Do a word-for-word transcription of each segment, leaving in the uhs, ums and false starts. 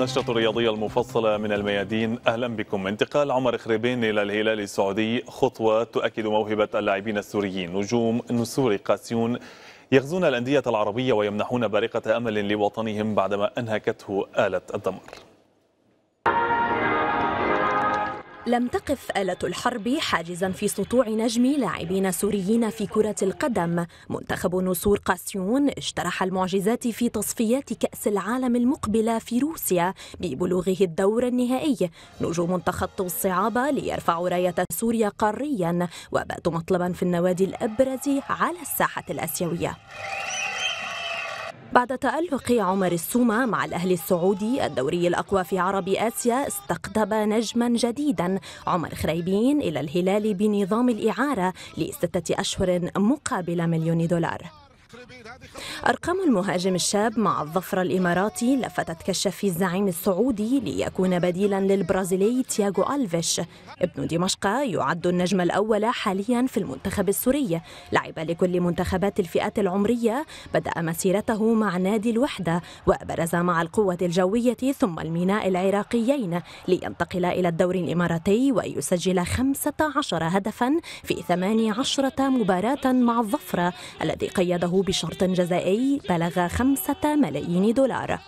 النشرة الرياضية المفصلة من الميادين، أهلا بكم. انتقال عمر خربين إلى الهلال السعودي خطوة تؤكد موهبة اللاعبين السوريين، نجوم نسور قاسيون يغزون الأندية العربية ويمنحون بارقة أمل لوطنهم بعدما أنهكته آلة الدمار. لم تقف آلة الحرب حاجزا في سطوع نجم لاعبين سوريين في كرة القدم. منتخب نسور قاسيون اجترح المعجزات في تصفيات كأس العالم المقبلة في روسيا ببلوغه الدور النهائي. نجوم تخطوا الصعاب ليرفعوا راية سوريا قاريا وباتوا مطلبا في النوادي الأبرز على الساحة الآسيوية. بعد تألق عمر السومة مع الأهلي السعودي الدوري الأقوى في عرب آسيا، استقطب نجما جديدا عمر خريبين إلى الهلال بنظام الإعارة لستة أشهر مقابل مليون دولار. أرقام المهاجم الشاب مع الظفر الإماراتي لفتت كشف الزعيم السعودي ليكون بديلا للبرازيلي تياغو ألفيش. ابن دمشق يعد النجم الأول حاليا في المنتخب السوري، لعب لكل منتخبات الفئات العمرية، بدأ مسيرته مع نادي الوحدة وبرز مع القوة الجوية ثم الميناء العراقيين لينتقل إلى الدوري الإماراتي ويسجل خمسة عشر هدفا في ثماني عشرة مباراة مع الظفرة الذي قيده بشرط جزائي بلغ خمسة ملايين دولار.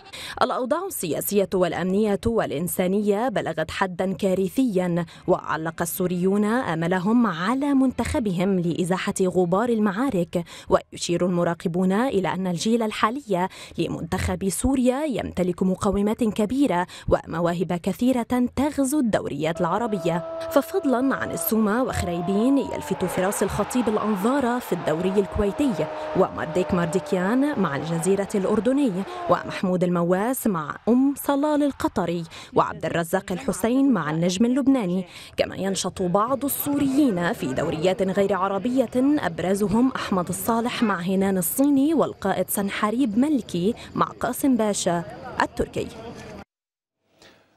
الأوضاع السياسية والأمنية والإنسانية بلغت حدا كارثيا، وعلق السوريون آملهم على منتخبهم لإزاحة غبار المعارك. ويشير المراقبون إلى أن الجيل الحالي لمنتخب سوريا يمتلك مقومات كبيرة ومواهب كثيرة تغزو الدوريات العربية. ففضلا عن السومة وخريبين، يلفت فراس الخطيب الأنظار في الدوري الكويتي، ومرديك مارديكيان مع الجزيرة الأردني، ومحمود المواس مع أم صلال القطري، وعبد الرزاق الحسين مع النجم اللبناني. كما ينشط بعض السوريين في دوريات غير عربية، أبرزهم أحمد الصالح مع هنان الصيني والقائد سنحريب ملكي مع قاسم باشا التركي.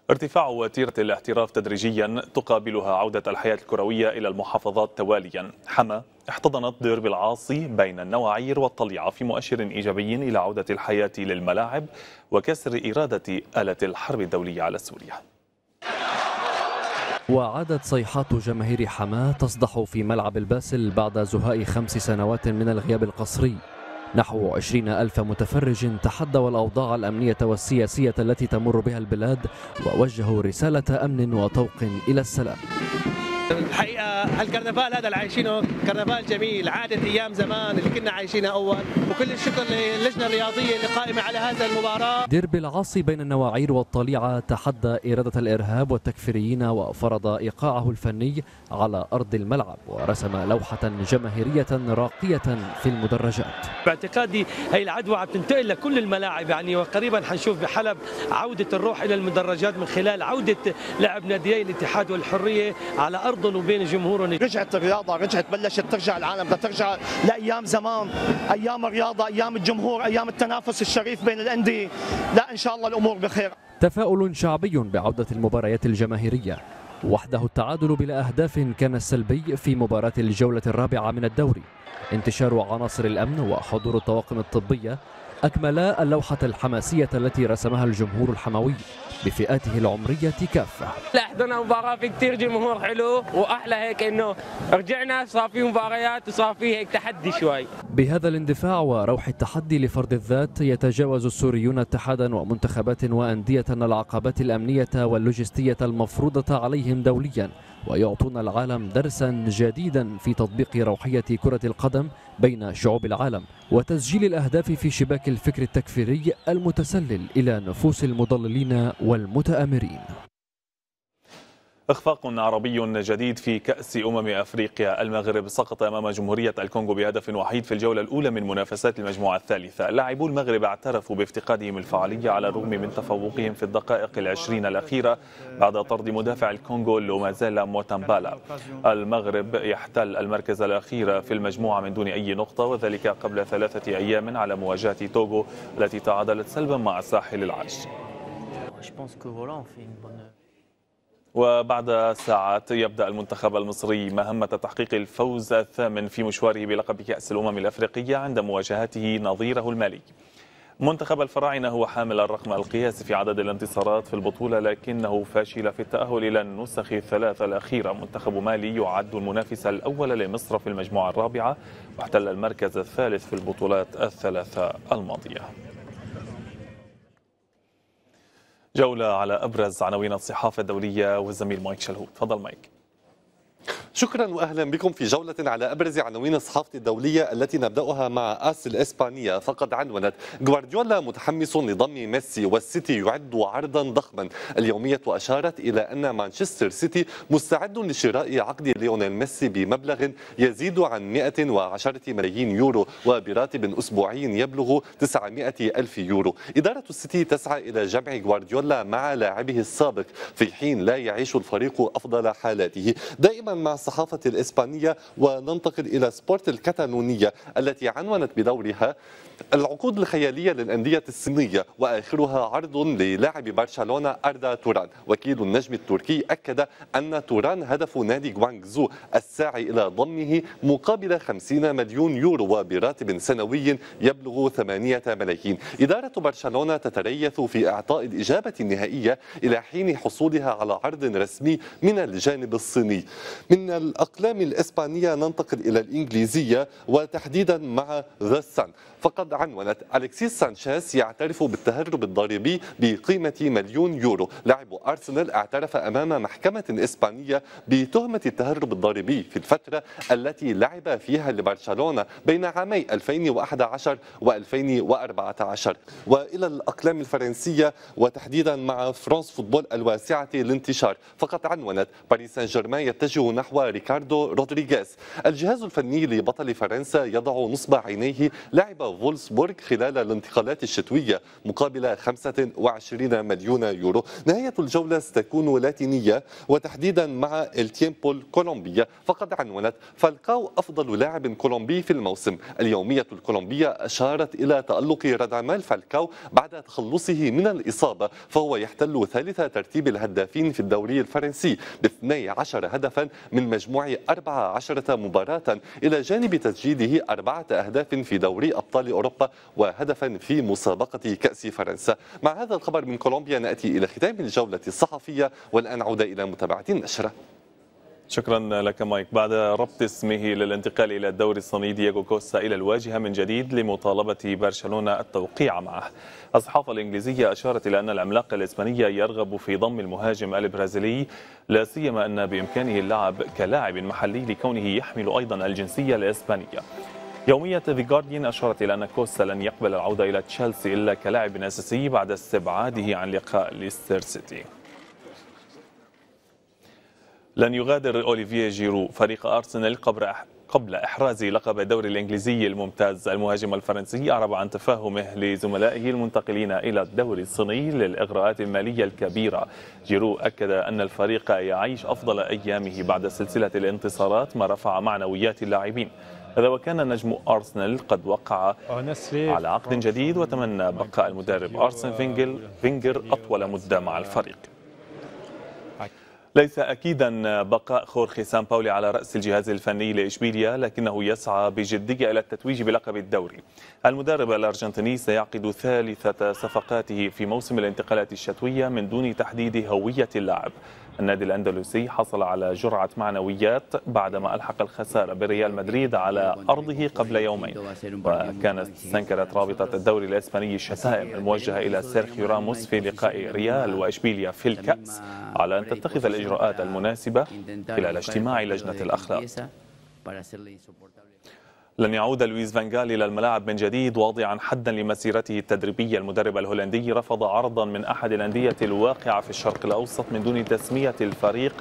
ارتفاع وتيرة الاحتراف تدريجيا تقابلها عودة الحياة الكروية إلى المحافظات تواليا. حما احتضنت ديربي العاصي بين النواعير والطليعة في مؤشر إيجابي إلى عودة الحياة للملاعب وكسر إرادة آلة الحرب الدولية على سوريا. وعادت صيحات جماهير حما تصدح في ملعب الباسل بعد زهاء خمس سنوات من الغياب القصري. نحو عشرين ألف متفرج تحدوا الأوضاع الأمنية والسياسية التي تمر بها البلاد ووجهوا رسالة أمن وطوق إلى السلام. الحقيقة الكرنفال هذا اللي عايشينه كرنفال جميل، عادة أيام زمان اللي كنا عايشينها أول، وكل الشكر للجنة الرياضية اللي قائمة على هذا المباراة. ديربي العاصي بين النواعير والطليعة تحدى إرادة الإرهاب والتكفيريين وفرض إيقاعه الفني على أرض الملعب ورسم لوحة جماهيرية راقية في المدرجات. باعتقادي هي العدوى عم تنتقل لكل الملاعب يعني، وقريبا حنشوف بحلب عودة الروح إلى المدرجات من خلال عودة لعب ناديي الاتحاد والحرية على أرض وبين جمهورهم. رجعت الرياضه، رجعت بلشت ترجع العالم، بدها ترجع لايام زمان، ايام الرياضه، ايام الجمهور، ايام التنافس الشريف بين الانديه. لا ان شاء الله الامور بخير. تفاؤل شعبي بعوده المباريات الجماهيريه، وحده التعادل بلا اهداف كان السلبي في مباراه الجوله الرابعه من الدوري. انتشار عناصر الامن وحضور الطواقم الطبيه اكملا اللوحه الحماسيه التي رسمها الجمهور الحموي بفئاته العمرية كافة. احضرنا مباراة في كثير جمهور حلو، وأحلى هيك إنه رجعنا صار في مباريات وصار في هيك تحدي شوي. بهذا الاندفاع وروح التحدي لفرض الذات يتجاوز السوريون اتحادا ومنتخبات وأندية العقبات الأمنية واللوجستية المفروضة عليهم دوليا، ويعطون العالم درسا جديدا في تطبيق روحية كرة القدم بين شعوب العالم وتسجيل الأهداف في شباك الفكر التكفيري المتسلل إلى نفوس المضللين والمتآمرين. إخفاق عربي جديد في كأس أمم أفريقيا. المغرب سقط أمام جمهورية الكونغو بهدف وحيد في الجولة الأولى من منافسات المجموعة الثالثة. لاعبو المغرب اعترفوا بافتقادهم الفعالية على الرغم من تفوقهم في الدقائق العشرين الأخيرة بعد طرد مدافع الكونغو لومازيلا موتامبالا. المغرب يحتل المركز الأخير في المجموعة من دون أي نقطة، وذلك قبل ثلاثة أيام على مواجهة توغو التي تعادلت سلبا مع الساحل العاج. وبعد ساعات يبدأ المنتخب المصري مهمة تحقيق الفوز الثامن في مشواره بلقب كأس الأمم الأفريقية عند مواجهته نظيره المالي. منتخب الفراعنة هو حامل الرقم القياسي في عدد الانتصارات في البطولة، لكنه فاشل في التأهل إلى النسخ الثلاث الأخيرة. منتخب مالي يعد المنافس الأول لمصر في المجموعة الرابعة، واحتل المركز الثالث في البطولات الثلاثة الماضية. جولة على أبرز عناوين الصحافة الدولية والزميل مايك شلهوب. تفضل مايك. شكرا واهلا بكم في جولة على ابرز عناوين الصحافة الدولية التي نبداها مع اس الاسبانية، فقد عنونت غوارديولا متحمس لضم ميسي والسيتي يعد عرضا ضخما. اليومية اشارت الى ان مانشستر سيتي مستعد لشراء عقد ليونيل ميسي بمبلغ يزيد عن مئة وعشرة ملايين يورو وبراتب اسبوعي يبلغ تسعمئة الف يورو. إدارة السيتي تسعى الى جمع غوارديولا مع لاعبه السابق في حين لا يعيش الفريق افضل حالاته. دائما مع الصحافة الإسبانية، وننتقل إلى سبورت الكتالونية التي عنونت بدورها العقود الخيالية للأندية الصينية، وآخرها عرض للاعب برشلونة أردا توران. وكيل النجم التركي أكد أن توران هدف نادي غوانغزو الساعي إلى ضمه مقابل خمسين مليون يورو وبراتب سنوي يبلغ ثمانية ملايين. إدارة برشلونة تتريث في إعطاء الإجابة النهائية إلى حين حصولها على عرض رسمي من الجانب الصيني. من الأقلام الإسبانية ننتقل إلى الإنجليزية وتحديدا مع ذا سان، فقد عنونت أليكسيس سانشيز يعترف بالتهرب الضريبي بقيمة مليون يورو. لاعب أرسنال اعترف أمام محكمة إسبانية بتهمة التهرب الضريبي في الفترة التي لعب فيها لبرشلونة بين عامي ألفين وأحد عشر وألفين وأربعة عشر. وإلى الأقلام الفرنسية وتحديدا مع فرانس فوتبول الواسعة الانتشار، فقد عنونت باريس سان جيرمان يتجه نحو ريكاردو رودريغيز. الجهاز الفني لبطل فرنسا يضع نصب عينيه لاعب فولسبورغ خلال الانتقالات الشتوية مقابل خمسة وعشرين مليون يورو. نهاية الجولة ستكون لاتينية وتحديدا مع التيمبو الكولومبية، فقد عنونت فالكاو أفضل لاعب كولومبي في الموسم. اليومية الكولومبية أشارت إلى تألق رادامال فالكاو بعد تخلصه من الإصابة، فهو يحتل ثالث ترتيب الهدافين في الدوري الفرنسي ب اثني عشر هدفا من مجموع أربع عشرة مباراة، إلى جانب تسجيله أربعة أهداف في دوري أبطال أوروبا وهدفا في مسابقة كأس فرنسا. مع هذا الخبر من كولومبيا نأتي إلى ختام الجولة الصحفية، والآن عودة إلى متابعة النشرة. شكرا لك مايك. بعد ربط اسمه للانتقال إلى الدوري الصيني، دياغو كوسا إلى الواجهة من جديد لمطالبة برشلونة التوقيع معه. الصحافة الإنجليزية أشارت إلى أن العملاق الإسبانية يرغب في ضم المهاجم البرازيلي، لا سيما أن بإمكانه اللعب كلاعب محلي لكونه يحمل أيضا الجنسية الإسبانية. يومية ذا جارديان أشارت إلى أن كوسا لن يقبل العودة إلى تشيلسي إلا كلاعب أساسي بعد استبعاده عن لقاء ليستر سيتي. لن يغادر أوليفييه جيرو فريق أرسنال قبل إحراز لقب الدوري الإنجليزي الممتاز. المهاجم الفرنسي أعرب عن تفاهمه لزملائه المنتقلين إلى الدوري الصيني للإغراءات المالية الكبيرة. جيرو أكد أن الفريق يعيش أفضل أيامه بعد سلسلة الانتصارات، ما رفع معنويات اللاعبين. هذا وكان نجم أرسنال قد وقع على عقد جديد، وتمنى بقاء المدرب أرسن فينجر أطول مدة مع الفريق. ليس أكيدا بقاء خورخي سان باولي على رأس الجهاز الفني لإشبيليا، لكنه يسعى بجدية إلى التتويج بلقب الدوري. المدرب الأرجنتيني سيعقد ثالثة صفقاته في موسم الانتقالات الشتوية من دون تحديد هوية اللاعب. النادي الأندلسي حصل على جرعة معنويات بعدما ألحق الخسارة بريال مدريد على أرضه قبل يومين، وكانت استنكرت رابطة الدوري الإسباني الشتائم الموجهة إلى سيرجيو راموس في لقاء ريال وإشبيليا في الكأس على أن تتخذ الإجراءات المناسبة خلال اجتماع لجنة الأخلاق. لن يعود لويس فان غال إلى الملاعب من جديد، واضعا حدا لمسيرته التدريبية. المدرب الهولندي رفض عرضا من أحد الأندية الواقعة في الشرق الأوسط من دون تسمية الفريق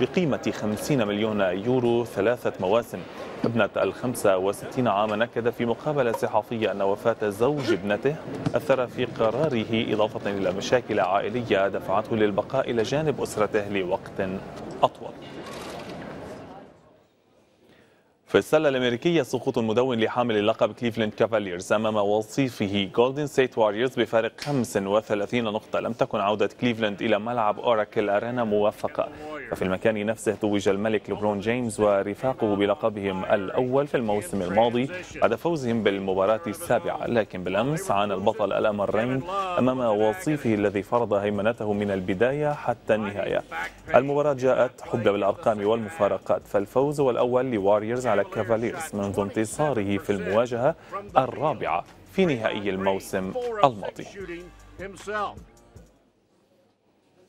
بقيمة خمسين مليون يورو ثلاثة مواسم. ابنة الخمسة وستين عاما نكد في مقابلة صحفية أن وفاة زوج ابنته أثر في قراره، إضافة إلى مشاكل عائلية دفعته للبقاء إلى جانب أسرته لوقت أطول. في السلة الأمريكية سقوط مدون لحامل اللقب كليفلاند كافاليرز أمام وصيفه جولدن ستيت واريورز بفارق خمس وثلاثين نقطة. لم تكن عودة كليفلاند إلى ملعب أوراكل أرينا موفقة، ففي المكان نفسه توج الملك لبرون جيمس ورفاقه بلقبهم الأول في الموسم الماضي بعد فوزهم بالمباراة السابعة، لكن بالأمس عانى البطل الأمرين أمام وصيفه الذي فرض هيمنته من البداية حتى النهاية. المباراة جاءت حبلى بالأرقام والمفارقات، فالفوز والأول لواريورز على كافاليرز منذ انتصاره في المواجهة الرابعة في نهائي الموسم الماضي.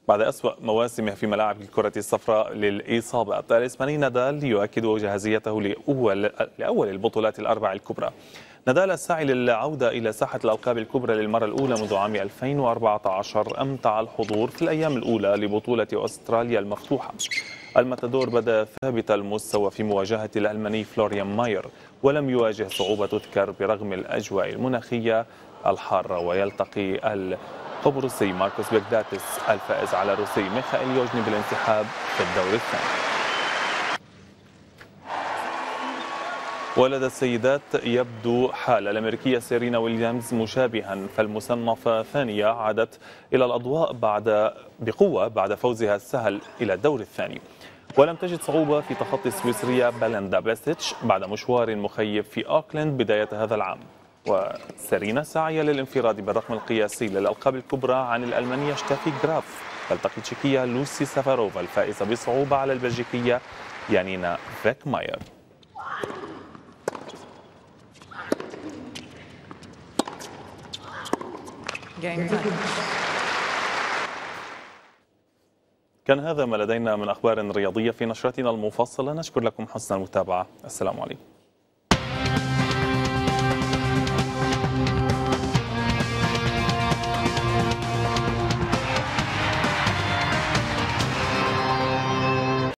بعد أسوأ مواسمه في ملاعب الكرة الصفراء للإصابة، الإسباني نادال يؤكد جاهزيته لأول لأول البطولات الأربع الكبرى. نادال الساعي للعودة إلى ساحة الألقاب الكبرى للمرة الأولى منذ عام ألفين وأربعة عشر أمتع الحضور في الأيام الأولى لبطولة أستراليا المفتوحة. المتدور بدا ثابت المستوى في مواجهة الألماني فلوريان ماير، ولم يواجه صعوبة تذكر برغم الأجواء المناخية الحارة، ويلتقي القبرصي ماركوس بيكداتس الفائز على الروسي ميخائيل يوجني بالانسحاب في الدور الثاني. ولدى السيدات يبدو حال الأمريكية سيرينا ويليامز مشابها، فالمصنفة ثانية عادت إلى الأضواء بعد بقوة بعد فوزها السهل إلى الدور الثاني، ولم تجد صعوبة في تخطي السويسرية بلاندا بيستش بعد مشوار مخيف في أوكلاند بداية هذا العام. وسيرينا ساعية للانفراد بالرقم القياسي للألقاب الكبرى عن الألمانية شتافي جراف، تلتقي التشيكية لوسي سافاروفا الفائزة بصعوبة على البلجيكية يانينا بيكماير. كان هذا ما لدينا من أخبار رياضية في نشرتنا المفصلة، نشكر لكم حسن المتابعة، السلام عليكم.